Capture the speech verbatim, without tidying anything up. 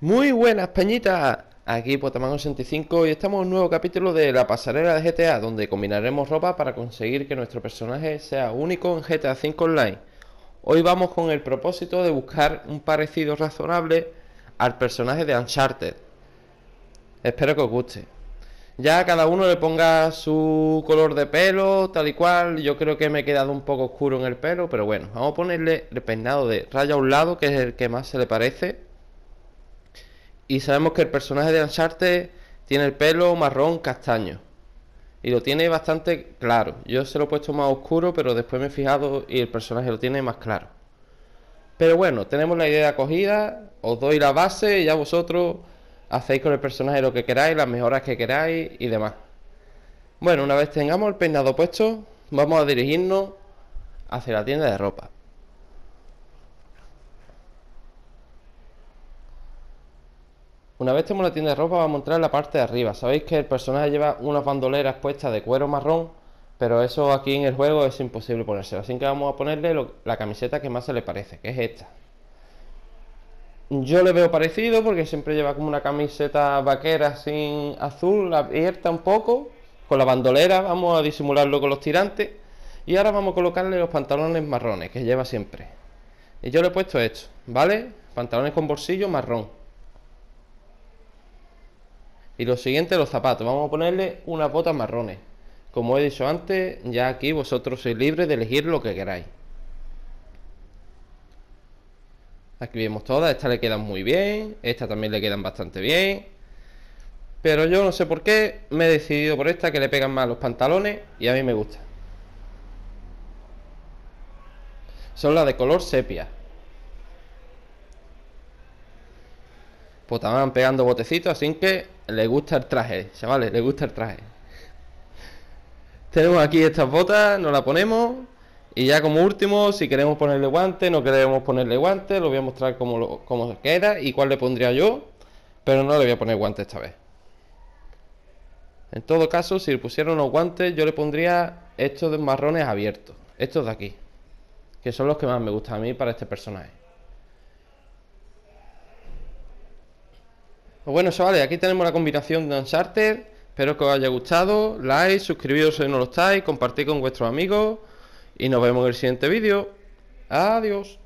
Muy buenas peñitas, aquí Potaman ochenta y cinco y estamos en un nuevo capítulo de la pasarela de G T A, donde combinaremos ropa para conseguir que nuestro personaje sea único en G T A cinco Online. Hoy vamos con el propósito de buscar un parecido razonable al personaje de Uncharted. Espero que os guste. Ya cada uno le ponga su color de pelo, tal y cual. Yo creo que me he quedado un poco oscuro en el pelo, pero bueno, vamos a ponerle el peinado de raya a un lado, que es el que más se le parece. Y sabemos que el personaje de Uncharted tiene el pelo marrón castaño. Y lo tiene bastante claro. Yo se lo he puesto más oscuro, pero después me he fijado y el personaje lo tiene más claro. Pero bueno, tenemos la idea acogida. Os doy la base y ya vosotros hacéis con el personaje lo que queráis, las mejoras que queráis y demás. Bueno, una vez tengamos el peinado puesto, vamos a dirigirnos hacia la tienda de ropa. Una vez tenemos la tienda de ropa, vamos a entrar en la parte de arriba. Sabéis que el personaje lleva unas bandoleras puestas de cuero marrón, pero eso aquí en el juego es imposible ponérselo. Así que vamos a ponerle lo, la camiseta que más se le parece, que es esta. Yo le veo parecido porque siempre lleva como una camiseta vaquera sin azul, abierta un poco. Con la bandolera vamos a disimularlo con los tirantes. Y ahora vamos a colocarle los pantalones marrones que lleva siempre. Y yo le he puesto esto, ¿vale? Pantalones con bolsillo marrón. Y lo siguiente, los zapatos. Vamos a ponerle unas botas marrones. Como he dicho antes, ya aquí vosotros sois libres de elegir lo que queráis. Aquí vemos todas. Estas le quedan muy bien. Estas también le quedan bastante bien. Pero yo no sé por qué me he decidido por esta, que le pegan más los pantalones. Y a mí me gusta. Son las de color sepia. Potaman pegando botecitos, así que le gusta el traje, chavales, le gusta el traje. Tenemos aquí estas botas, nos las ponemos. Y ya como último, si queremos ponerle guante, no queremos ponerle guante, lo voy a mostrar cómo, lo, cómo queda y cuál le pondría yo. Pero no le voy a poner guante esta vez. En todo caso, si le pusieron unos guantes, yo le pondría estos marrones abiertos. Estos de aquí, que son los que más me gustan a mí para este personaje. Bueno, chavales, aquí tenemos la combinación de Uncharted. Espero que os haya gustado. Like, suscribiros si no lo estáis, compartid con vuestros amigos. Y nos vemos en el siguiente vídeo. Adiós.